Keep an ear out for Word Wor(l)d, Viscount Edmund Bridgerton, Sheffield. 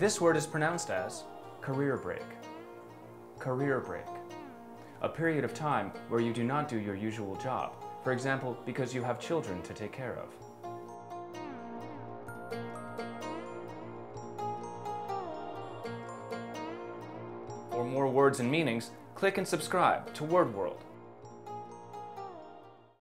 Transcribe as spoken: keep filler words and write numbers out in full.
This word is pronounced as career break. Career break. A period of time where you do not do your usual job, for example, because you have children to take care of. For more words and meanings, click and subscribe to Word World.